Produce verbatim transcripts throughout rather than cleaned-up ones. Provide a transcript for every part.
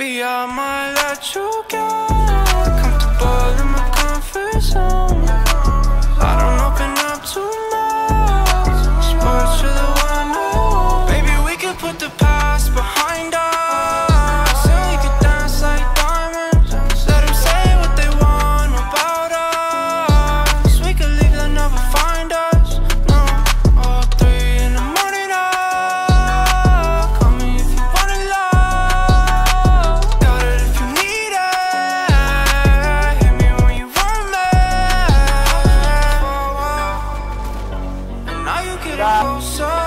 Baby, I might let you go. Comfortable in my comfort zone. I don't open up too much. Sports, you're the one I want. Baby, we could put the past behind us, and we could dance like diamonds. Let them say what they want about us. We could leave, they'll never find us. No, all three in the morning, oh. Call me if you want it, love. Got it if you need it. Hit me when you want me. And now you get it closer.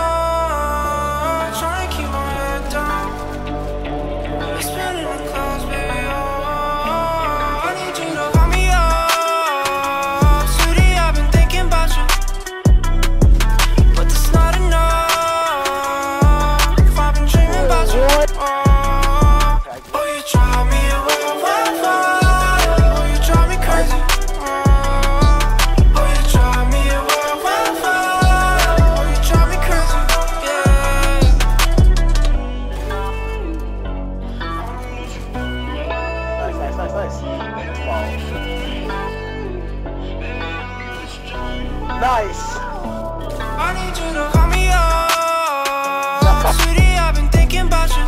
Nice. I need you to call me up, sweetie. I've been thinking about you,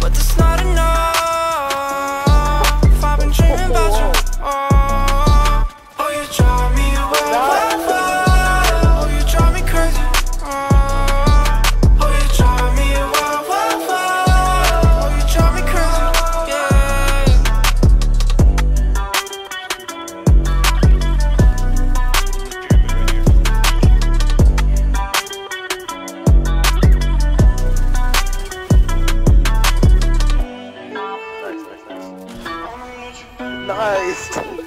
but that's not enough. I've been dreaming about you. Oh, oh, you drive me away. Oh, you drive me crazy. Oh, you drive me away. Oh, you drive me crazy. Nice.